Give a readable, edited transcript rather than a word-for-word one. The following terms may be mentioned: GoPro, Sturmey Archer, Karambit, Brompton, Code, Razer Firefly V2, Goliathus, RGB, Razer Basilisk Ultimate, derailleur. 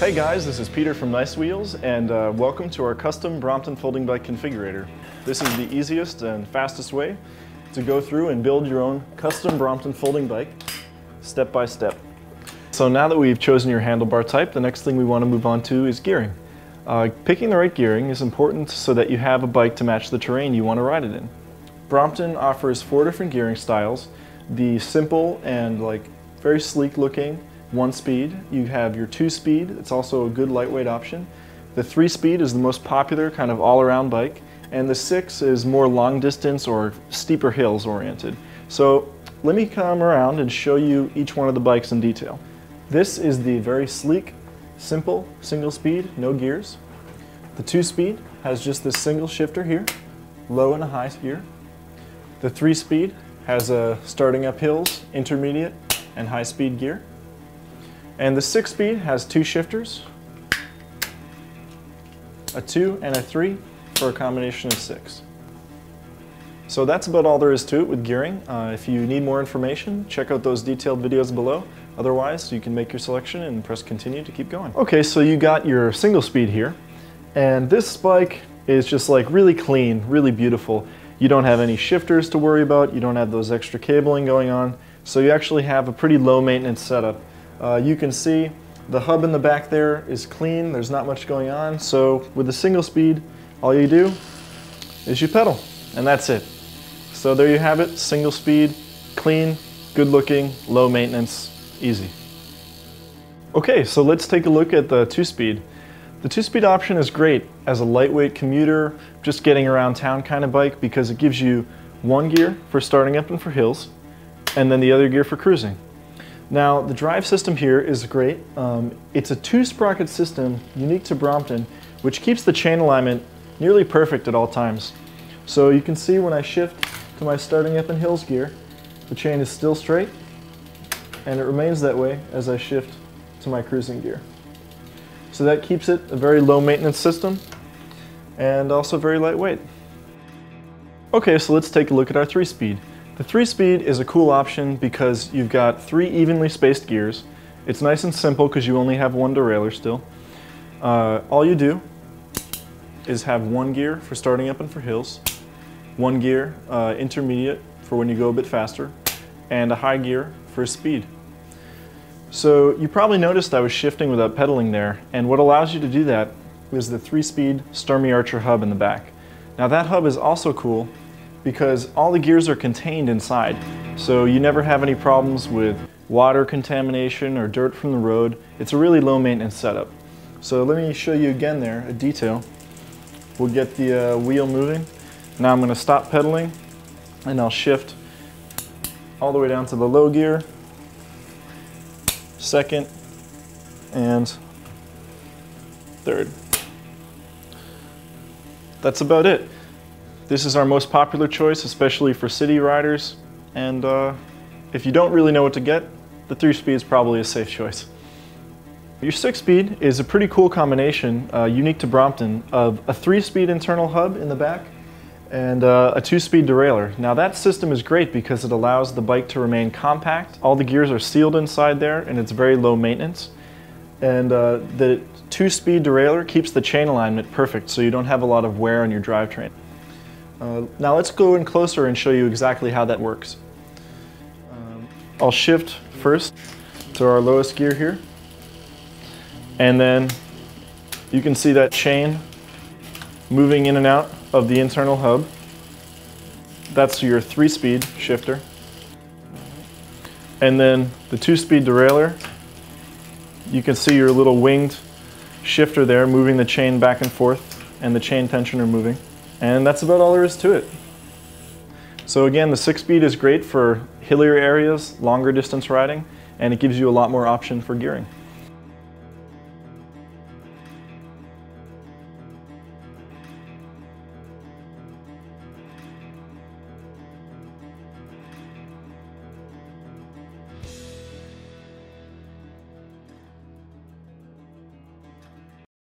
Hey guys, this is Peter from Nice Wheels, and welcome to our custom Brompton folding bike configurator. This is the easiest and fastest way to go through and build your own custom Brompton folding bike, step by step. So now that we've chosen your handlebar type, the next thing we want to move on to is gearing. Picking the right gearing is important so that you have a bike to match the terrain you want to ride it in. Brompton offers 4 different gearing styles. The simple and very sleek looking 1-speed, you have your 2-speed, it's also a good lightweight option. The 3-speed is the most popular kind of all-around bike, and the 6 is more long distance or steeper hills oriented. So let me come around and show you each one of the bikes in detail. This is the very sleek, simple, single speed, no gears. The 2-speed has just this single shifter here, low and a high gear. The 3-speed has a starting up hills, intermediate, and high speed gear. And the 6-speed has 2 shifters, a 2 and a 3 for a combination of 6. So that's about all there is to it with gearing. If you need more information, check out those detailed videos below. Otherwise, you can make your selection and press continue to keep going. Okay, so you got your single speed here, and this bike is just really clean, really beautiful. You don't have any shifters to worry about, you don't have those extra cabling going on, so you actually have a pretty low maintenance setup. You can see the hub in the back there is clean, there's not much going on, so with the single speed, all you do is you pedal, and that's it. So there you have it, single speed, clean, good looking, low maintenance, easy. Okay, so let's take a look at the 2-speed. The 2-speed option is great as a lightweight commuter, just getting around town kind of bike, because it gives you 1 gear for starting up and for hills, and then the other gear for cruising. Now, the drive system here is great. It's a 2-sprocket system unique to Brompton, which keeps the chain alignment nearly perfect at all times. So you can see when I shift to my starting up and hills gear, the chain is still straight, and it remains that way as I shift to my cruising gear. So that keeps it a very low maintenance system and also very lightweight. Okay, so let's take a look at our 3-speed. The 3-speed is a cool option because you've got 3 evenly spaced gears. It's nice and simple because you only have 1 derailleur still. All you do is have 1 gear for starting up and for hills, 1 gear intermediate for when you go a bit faster, and a high gear for speed. So you probably noticed I was shifting without pedaling there, and what allows you to do that is the 3-speed Sturmey Archer hub in the back. Now that hub is also cool because all the gears are contained inside. So you never have any problems with water contamination or dirt from the road. It's a really low maintenance setup. So let me show you again there, a detail. We'll get the wheel moving. Now I'm gonna stop pedaling and I'll shift all the way down to the low gear, 2nd and 3rd. That's about it. This is our most popular choice, especially for city riders, and if you don't really know what to get, the 3-speed is probably a safe choice. Your 6-speed is a pretty cool combination, unique to Brompton, of a 3-speed internal hub in the back and a 2-speed derailleur. Now that system is great because it allows the bike to remain compact, all the gears are sealed inside there, and it's very low maintenance. And the 2-speed derailleur keeps the chain alignment perfect, so you don't have a lot of wear on your drivetrain. Now let's go in closer and show you exactly how that works. I'll shift first to our lowest gear here, and then you can see that chain moving in and out of the internal hub. That's your 3-speed shifter. And then the 2-speed derailleur, you can see your little winged shifter there moving the chain back and forth, and the chain tensioner moving. And that's about all there is to it. So again, the 6-speed is great for hillier areas, longer distance riding, and it gives you a lot more option for gearing.